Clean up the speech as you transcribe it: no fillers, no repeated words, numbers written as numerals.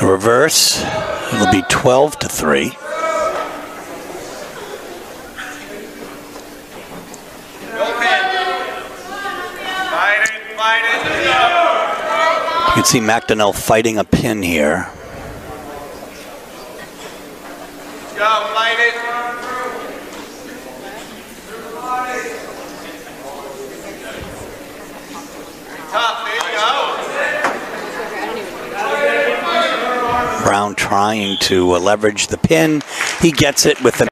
The reverse, it'll be 12-3. You can see McDonnell fighting a pin here. Brown trying to leverage the pin. He gets it with the